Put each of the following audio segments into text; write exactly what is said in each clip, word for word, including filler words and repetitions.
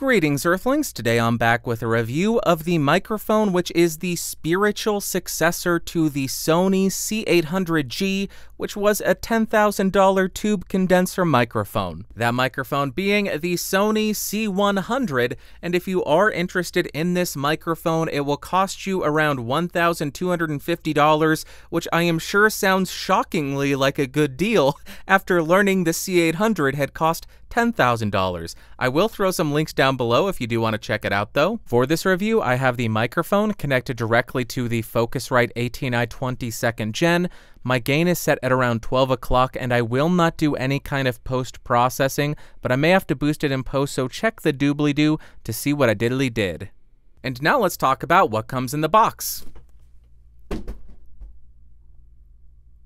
Greetings Earthlings, today I'm back with a review of the microphone which is the spiritual successor to the Sony C eight hundred G, which was a ten thousand dollar tube condenser microphone. That microphone being the Sony C one hundred, and if you are interested in this microphone, it will cost you around one thousand two hundred fifty dollars, which I am sure sounds shockingly like a good deal after learning the C eight hundred had cost ten thousand dollars. I will throw some links down below if you do want to check it out though. For this review, I have the microphone connected directly to the Focusrite eighteen i twenty second gen. My gain is set at around twelve o'clock and I will not do any kind of post-processing, but I may have to boost it in post, so check the doobly-doo to see what I diddly did. And now let's talk about what comes in the box.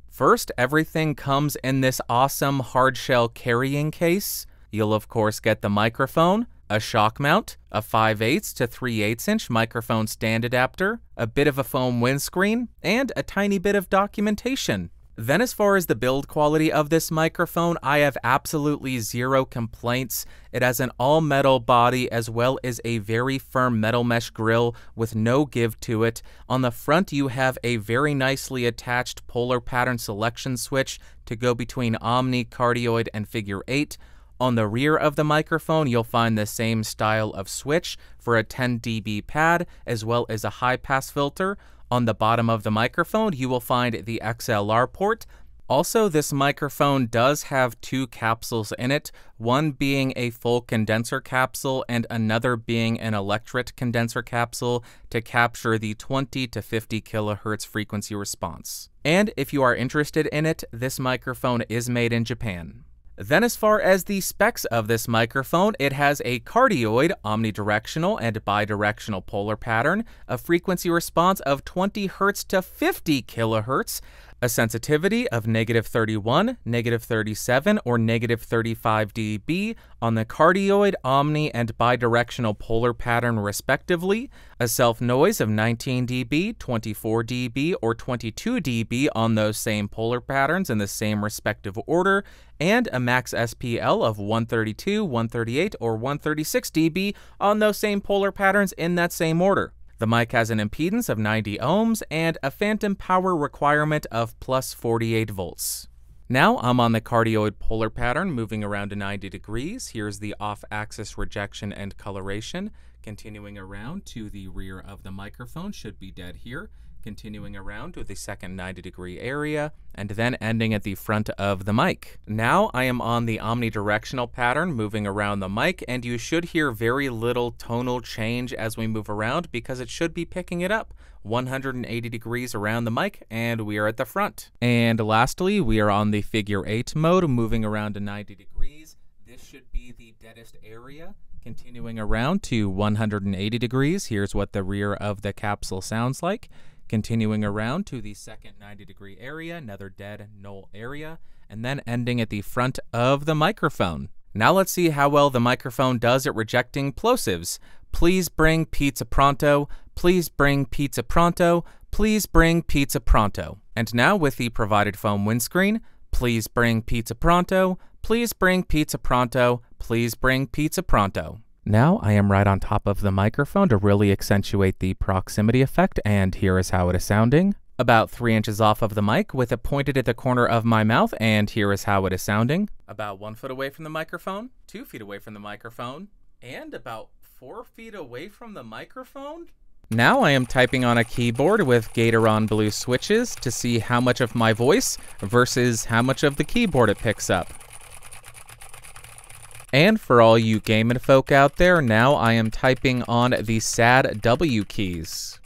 First, everything comes in this awesome hardshell carrying case. You'll of course get the microphone, a shock mount, a five eighths to three eighths inch microphone stand adapter, a bit of a foam windscreen, and a tiny bit of documentation. Then as far as the build quality of this microphone, I have absolutely zero complaints. It has an all-metal body as well as a very firm metal mesh grill with no give to it. On the front, you have a very nicely attached polar pattern selection switch to go between omni, cardioid, and figure eight. On the rear of the microphone, you'll find the same style of switch for a ten D B pad as well as a high-pass filter. On the bottom of the microphone, you will find the X L R port. Also, this microphone does have two capsules in it, one being a full condenser capsule and another being an electret condenser capsule to capture the twenty to fifty kilohertz frequency response. And if you are interested in it, this microphone is made in Japan. Then as far as the specs of this microphone, it has a cardioid, omnidirectional and bidirectional polar pattern, a frequency response of twenty hertz to fifty kilohertz, a sensitivity of negative thirty-one, negative thirty-seven, or negative thirty-five D B on the cardioid, omni, and bidirectional polar pattern respectively, a self-noise of nineteen D B, twenty-four D B, or twenty-two D B on those same polar patterns in the same respective order, and a max S P L of one thirty-two, one thirty-eight, or one thirty-six D B on those same polar patterns in that same order. The mic has an impedance of ninety ohms and a phantom power requirement of plus forty-eight volts. Now I'm on the cardioid polar pattern, moving around to ninety degrees. Here's the off-axis rejection and coloration. Continuing around to the rear of the microphone, should be dead here. Continuing around to the second ninety degree area, and then ending at the front of the mic. Now I am on the omnidirectional pattern, moving around the mic, and you should hear very little tonal change as we move around because it should be picking it up. one hundred eighty degrees around the mic, and we are at the front. And lastly, we are on the figure eight mode, moving around to ninety degrees. This should be the deadest area. Continuing around to one hundred eighty degrees, here's what the rear of the capsule sounds like. Continuing around to the second ninety degree area, another dead null area, and then ending at the front of the microphone. Now let's see how well the microphone does at rejecting plosives. Please bring pizza pronto, please bring pizza pronto, please bring pizza pronto. And now with the provided foam windscreen, please bring pizza pronto, please bring pizza pronto, please bring pizza pronto. Now I am right on top of the microphone to really accentuate the proximity effect, and here is how it is sounding. About three inches off of the mic with it pointed at the corner of my mouth, and here is how it is sounding. About one foot away from the microphone, two feet away from the microphone, and about four feet away from the microphone. Now I am typing on a keyboard with Gatoron blue switches to see how much of my voice versus how much of the keyboard it picks up. And for all you gaming folk out there, now I am typing on the sad W keys.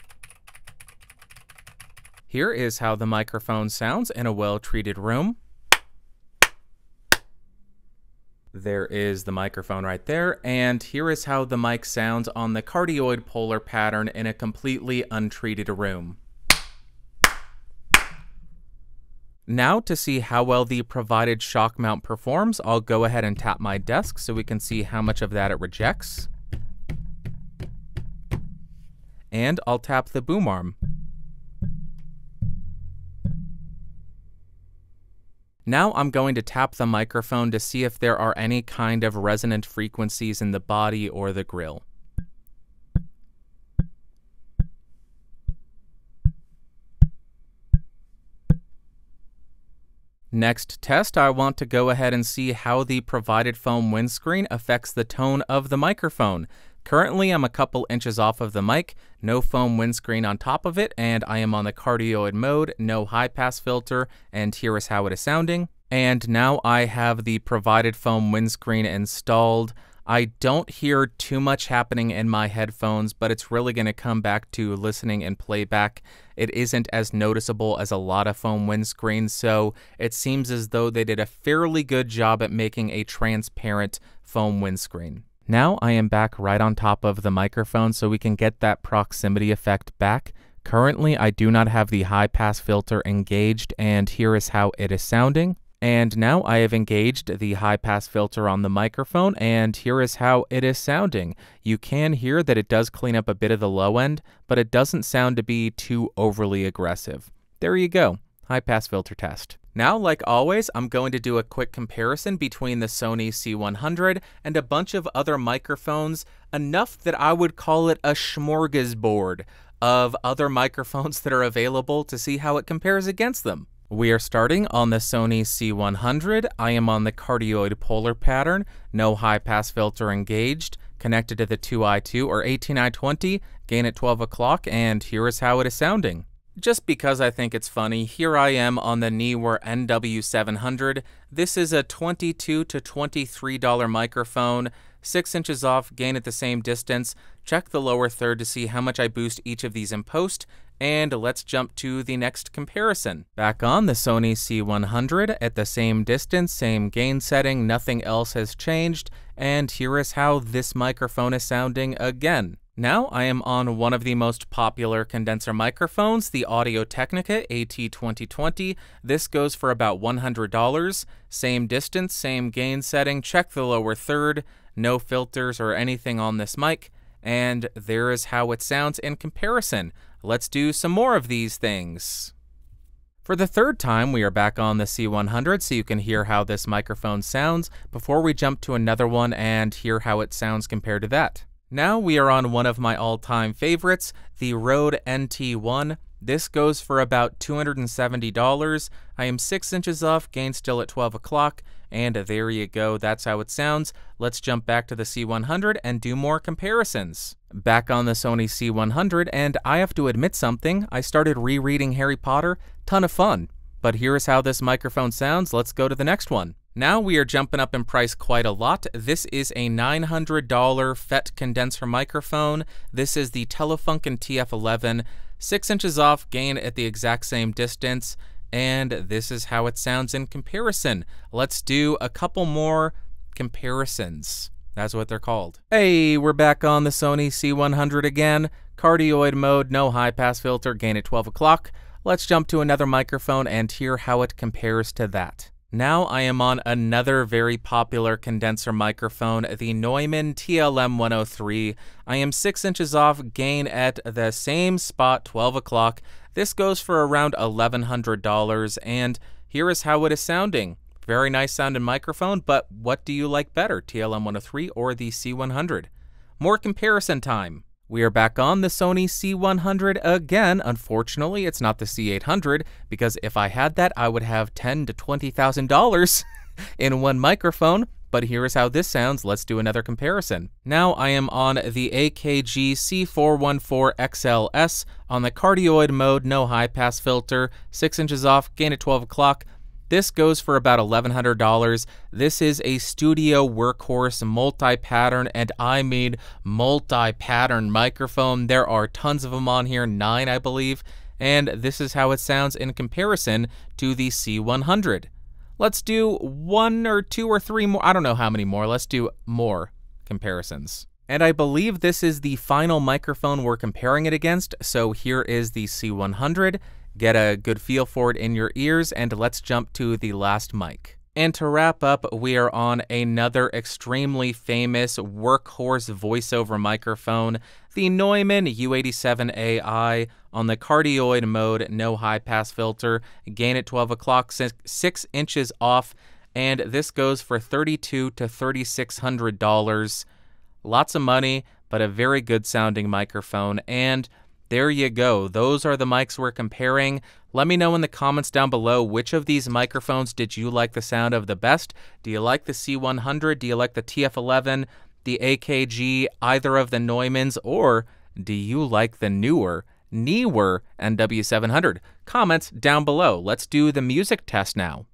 Here is how the microphone sounds in a well-treated room. There is the microphone right there, and here is how the mic sounds on the cardioid polar pattern in a completely untreated room. Now to see how well the provided shock mount performs, I'll go ahead and tap my desk so we can see how much of that it rejects. And I'll tap the boom arm. Now I'm going to tap the microphone to see if there are any kind of resonant frequencies in the body or the grill. Next test, I want to go ahead and see how the provided foam windscreen affects the tone of the microphone. Currently, I'm a couple inches off of the mic, no foam windscreen on top of it, and I am on the cardioid mode, no high pass filter, and here is how it is sounding. And now I have the provided foam windscreen installed. I don't hear too much happening in my headphones, but it's really going to come back to listening and playback. It isn't as noticeable as a lot of foam windscreens, so it seems as though they did a fairly good job at making a transparent foam windscreen. Now I am back right on top of the microphone so we can get that proximity effect back. Currently, I do not have the high pass filter engaged, and here is how it is sounding. And now I have engaged the high pass filter on the microphone, and here is how it is sounding. You can hear that it does clean up a bit of the low end, but it doesn't sound to be too overly aggressive. There you go, high pass filter test. Now, like always, I'm going to do a quick comparison between the Sony C one hundred and a bunch of other microphones, enough that I would call it a smorgasbord of other microphones that are available to see how it compares against them. We are starting on the Sony C one hundred. I am on the cardioid polar pattern, no high pass filter engaged, connected to the two i two or eighteen i twenty, gain at twelve o'clock, and here is how it is sounding. Just because I think it's funny, here I am on the Neewer N W seven hundred. This is a twenty-two to twenty-three dollar microphone, six inches off, gain at the same distance. Check the lower third to see how much I boost each of these in post. And let's jump to the next comparison. Back on the Sony C one hundred at the same distance, same gain setting, nothing else has changed, and here is how this microphone is sounding again. Now I am on one of the most popular condenser microphones, the Audio-Technica A T twenty twenty. This goes for about one hundred dollars. Same distance, same gain setting, check the lower third, no filters or anything on this mic, and there is how it sounds in comparison. Let's do some more of these things. For the third time, we are back on the C one hundred so you can hear how this microphone sounds before we jump to another one and hear how it sounds compared to that. Now we are on one of my all-time favorites, the Rode N T one. This goes for about two hundred seventy dollars. I am six inches off, gain still at twelve o'clock, and there you go, that's how it sounds. Let's jump back to the C one hundred and do more comparisons. Back on the Sony C one hundred, and I have to admit something, I started rereading Harry Potter, ton of fun. But here is how this microphone sounds, let's go to the next one. Now we are jumping up in price quite a lot. This is a nine hundred dollar F E T condenser microphone. This is the Telefunken T F eleven. Six inches off, gain at the exact same distance, and this is how it sounds in comparison. Let's do a couple more comparisons. That's what they're called. Hey, we're back on the Sony C one hundred again. Cardioid mode, no high pass filter, gain at twelve o'clock. Let's jump to another microphone and hear how it compares to that. Now I am on another very popular condenser microphone, the Neumann T L M one oh three. I am six inches off, gain at the same spot, twelve o'clock. This goes for around eleven hundred dollars, and here is how it is sounding. Very nice sounding microphone, but what do you like better, T L M one oh three or the C one hundred? More comparison time. We are back on the Sony C one hundred again. Unfortunately, it's not the C eight hundred, because if I had that, I would have ten thousand to twenty thousand dollars in one microphone. But here is how this sounds. Let's do another comparison. Now I am on the A K G C four one four X L S on the cardioid mode, no high pass filter, six inches off, gain at twelve o'clock. This goes for about eleven hundred dollars. This is a studio workhorse multi-pattern, and I mean multi-pattern microphone. There are tons of them on here, nine I believe, and this is how it sounds in comparison to the C one hundred. Let's do one or two or three more, I don't know how many more, let's do more comparisons. And I believe this is the final microphone we're comparing it against, so here is the C one hundred. Get a good feel for it in your ears, and let's jump to the last mic. And to wrap up, we are on another extremely famous workhorse voiceover microphone, the Neumann U eighty-seven A I on the cardioid mode, no high pass filter, gain at twelve o'clock, six inches off, and this goes for thirty-two hundred to thirty-six hundred dollars. Lots of money, but a very good sounding microphone. And there you go. Those are the mics we're comparing. Let me know in the comments down below, which of these microphones did you like the sound of the best? Do you like the C one hundred? Do you like the T F eleven, the A K G, either of the Neumanns, or do you like the newer, Neewer N W seven hundred? Comments down below. Let's do the music test now.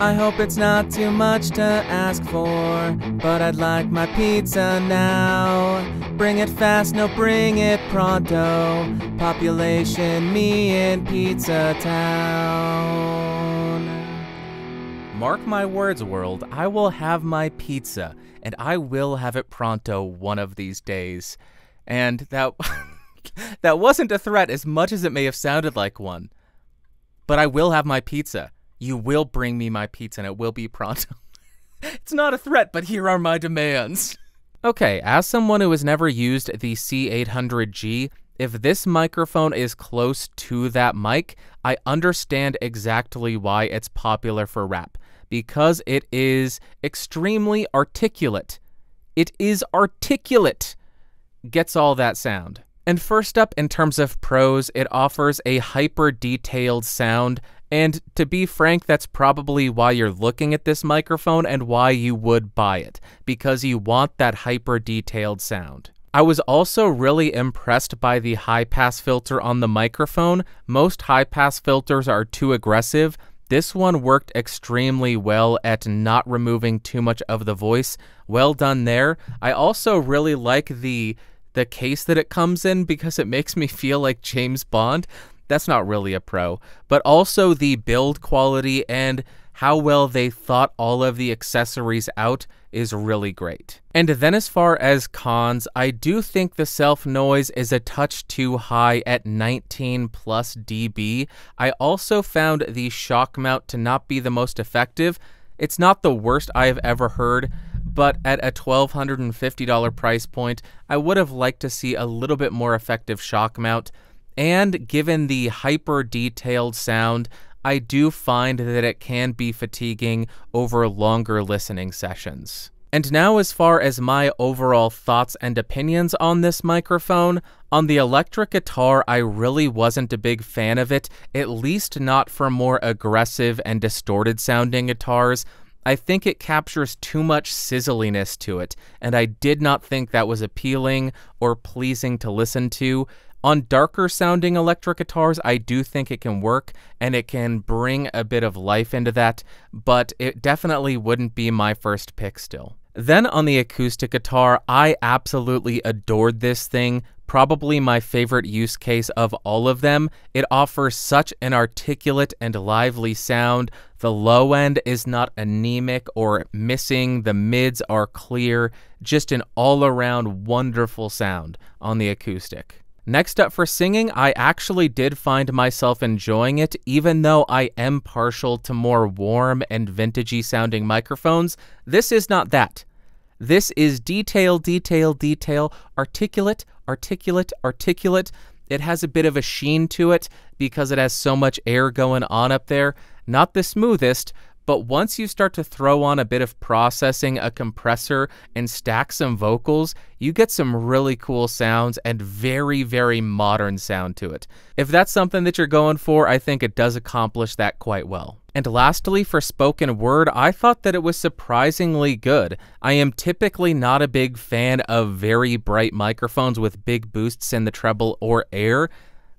I hope it's not too much to ask for, but I'd like my pizza now. Bring it fast, no, bring it pronto. Population me in Pizza Town. Mark my words, world, I will have my pizza, and I will have it pronto one of these days. And that, that wasn't a threat as much as it may have sounded like one. But I will have my pizza. You will bring me my pizza, and it will be pronto. It's not a threat, but here are my demands. Okay, as someone who has never used the C eight hundred G, if this microphone is close to that mic, I understand exactly why it's popular for rap, because it is extremely articulate. It is articulate. Gets all that sound. And first up, in terms of pros, it offers a hyper-detailed sound. And to be frank, that's probably why you're looking at this microphone and why you would buy it, because you want that hyper-detailed sound. I was also really impressed by the high-pass filter on the microphone. Most high-pass filters are too aggressive. This one worked extremely well at not removing too much of the voice. Well done there. I also really like the, the case that it comes in, because it makes me feel like James Bond. That's not really a pro, but also the build quality and how well they thought all of the accessories out is really great. And then as far as cons, I do think the self noise is a touch too high at nineteen plus D B. I also found the shock mount to not be the most effective. It's not the worst I have ever heard, but at a twelve hundred fifty dollar price point, I would have liked to see a little bit more effective shock mount. And given the hyper-detailed sound, I do find that it can be fatiguing over longer listening sessions. And now as far as my overall thoughts and opinions on this microphone, on the electric guitar, I really wasn't a big fan of it, at least not for more aggressive and distorted sounding guitars. I think it captures too much sizzliness to it, and I did not think that was appealing or pleasing to listen to. On darker sounding electric guitars, I do think it can work, and it can bring a bit of life into that, but it definitely wouldn't be my first pick still. Then on the acoustic guitar, I absolutely adored this thing. Probably my favorite use case of all of them. It offers such an articulate and lively sound. The low end is not anemic or missing. The mids are clear. Just an all-around wonderful sound on the acoustic. Next up, for singing, I actually did find myself enjoying it, even though I am partial to more warm and vintagey sounding microphones. This is not that. This is detail, detail, detail, articulate, articulate, articulate. It has a bit of a sheen to it because it has so much air going on up there. Not the smoothest, But once you start to throw on a bit of processing, a compressor, and stack some vocals, you get some really cool sounds and very, very modern sound to it. If that's something that you're going for, I think it does accomplish that quite well. And lastly, for spoken word, I thought that it was surprisingly good. I am typically not a big fan of very bright microphones with big boosts in the treble or air.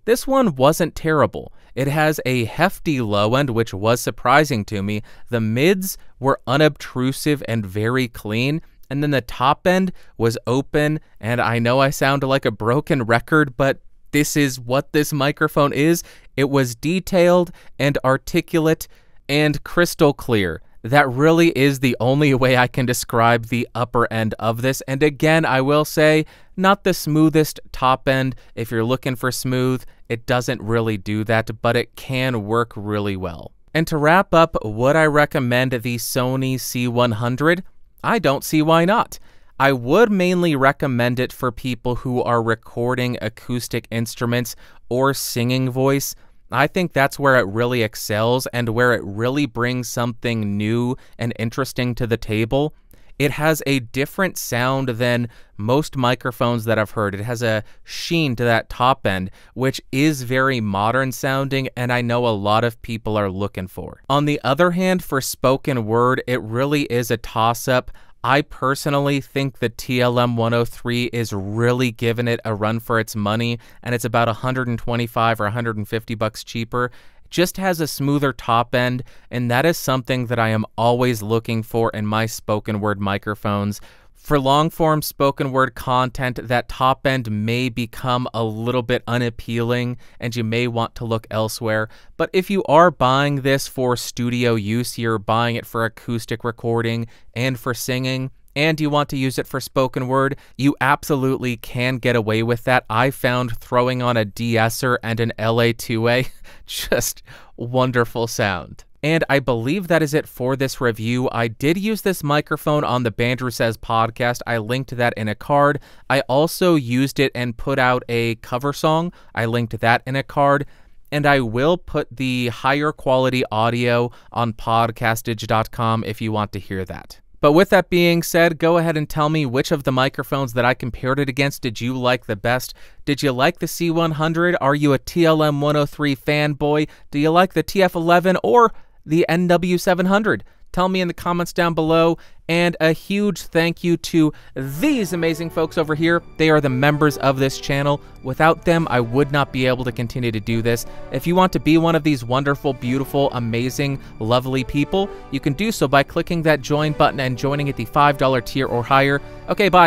This one wasn't terrible. It has a hefty low end, which was surprising to me. The mids were unobtrusive and very clean, and then the top end was open, and I know I sound like a broken record, but this is what this microphone is. It was detailed and articulate and crystal clear. That really is the only way I can describe the upper end of this. And again, I will say, not the smoothest top end. If you're looking for smooth, it doesn't really do that, but it can work really well. And to wrap up, would I recommend the Sony C one hundred? I don't see why not. I would mainly recommend it for people who are recording acoustic instruments or singing voice. I think that's where it really excels and where it really brings something new and interesting to the table. It has a different sound than most microphones that I've heard. It has a sheen to that top end, which is very modern sounding, and I know a lot of people are looking for. On the other hand, for spoken word, it really is a toss-up. I personally think the T L M one oh three is really giving it a run for its money, and it's about one hundred twenty-five or one hundred fifty bucks cheaper. It just has a smoother top end, and that is something that I am always looking for in my spoken word microphones. For long-form spoken word content, that top end may become a little bit unappealing and you may want to look elsewhere. But if you are buying this for studio use, you're buying it for acoustic recording and for singing, and you want to use it for spoken word, you absolutely can get away with that. I found throwing on a de-esser and an L A two A just wonderful sound. And I believe that is it for this review. I did use this microphone on the Bandrew Says podcast. I linked that in a card. I also used it and put out a cover song. I linked that in a card. And I will put the higher quality audio on podcastage dot com if you want to hear that. But with that being said, go ahead and tell me which of the microphones that I compared it against did you like the best? Did you like the C one hundred? Are you a T L M one oh three fanboy? Do you like the T F eleven or the N W seven hundred? Tell me in the comments down below, and a huge thank you to these amazing folks over here. They are the members of this channel. Without them, I would not be able to continue to do this. If you want to be one of these wonderful, beautiful, amazing, lovely people, you can do so by clicking that join button and joining at the five dollar tier or higher. Okay, bye.